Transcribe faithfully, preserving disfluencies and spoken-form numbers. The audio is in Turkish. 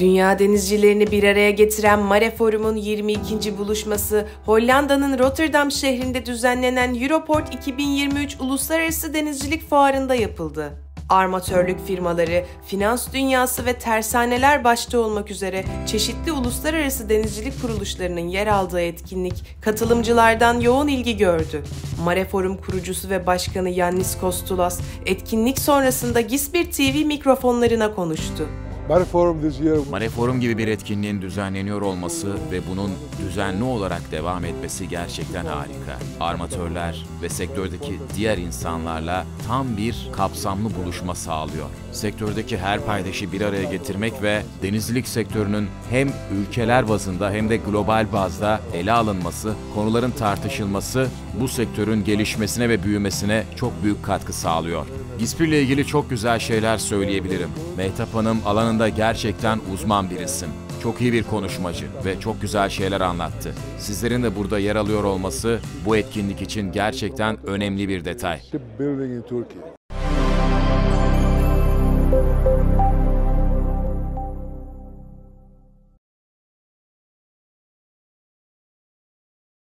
Dünya denizcilerini bir araya getiren Mare Forum'un yirmi ikinci buluşması, Hollanda'nın Rotterdam şehrinde düzenlenen Europort iki bin yirmi üç Uluslararası Denizcilik Fuarı'nda yapıldı. Armatörlük firmaları, finans dünyası ve tersaneler başta olmak üzere çeşitli uluslararası denizcilik kuruluşlarının yer aldığı etkinlik katılımcılardan yoğun ilgi gördü. Mare Forum kurucusu ve başkanı Ioannis Kostoulas, etkinlik sonrasında Gisbir T V mikrofonlarına konuştu. Mare Forum gibi bir etkinliğin düzenleniyor olması ve bunun düzenli olarak devam etmesi gerçekten harika. Armatörler ve sektördeki diğer insanlarla tam bir kapsamlı buluşma sağlıyor. Sektördeki her paydaşı bir araya getirmek ve denizcilik sektörünün hem ülkeler bazında hem de global bazda ele alınması, konuların tartışılması bu sektörün gelişmesine ve büyümesine çok büyük katkı sağlıyor. Gisbir'le ilgili çok güzel şeyler söyleyebilirim. Mehtap Hanım alanında gerçekten uzman bir isim. Çok iyi bir konuşmacı ve çok güzel şeyler anlattı. Sizlerin de burada yer alıyor olması bu etkinlik için gerçekten önemli bir detay.